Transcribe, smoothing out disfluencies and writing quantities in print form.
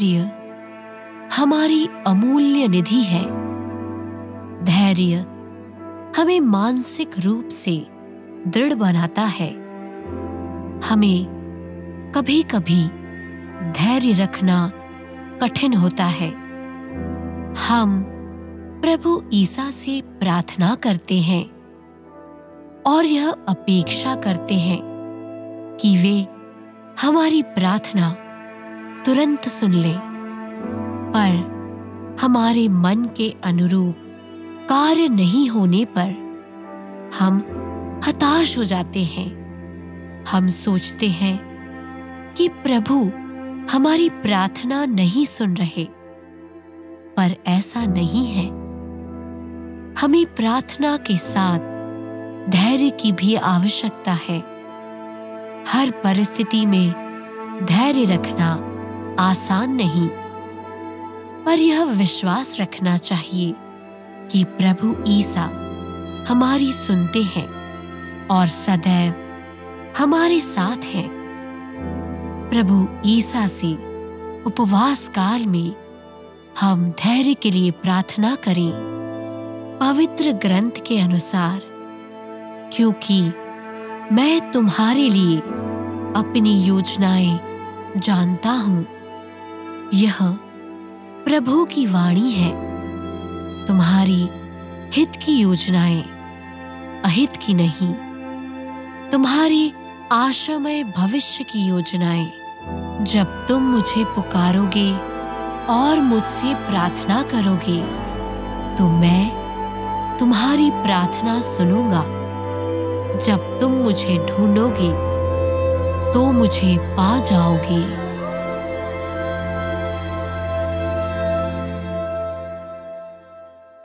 धैर्य हमारी अमूल्य निधि है। धैर्य हमें मानसिक रूप से दृढ़ बनाता है। हमें कभी कभी धैर्य रखना कठिन होता है। हम प्रभु ईसा से प्रार्थना करते हैं और यह अपेक्षा करते हैं कि वे हमारी प्रार्थना तुरंत सुन लें, पर हमारे मन के अनुरूप कार्य नहीं होने पर हम हताश हो जाते हैं। हम सोचते हैं कि प्रभु हमारी प्रार्थना नहीं सुन रहे, पर ऐसा नहीं है। हमें प्रार्थना के साथ धैर्य की भी आवश्यकता है। हर परिस्थिति में धैर्य रखना आसान नहीं, पर यह विश्वास रखना चाहिए कि प्रभु ईसा हमारी सुनते हैं और सदैव हमारे साथ हैं। प्रभु ईसा से उपवास काल में हम धैर्य के लिए प्रार्थना करें। पवित्र ग्रंथ के अनुसार, क्योंकि मैं तुम्हारे लिए अपनी योजनाएं जानता हूं, यह प्रभु की वाणी है। तुम्हारी हित की योजनाएं, अहित की नहीं, तुम्हारी आशामय भविष्य की योजनाएं। जब तुम मुझे पुकारोगे और मुझसे प्रार्थना करोगे, तो मैं तुम्हारी प्रार्थना सुनूंगा। जब तुम मुझे ढूंढोगे तो मुझे पा जाओगे।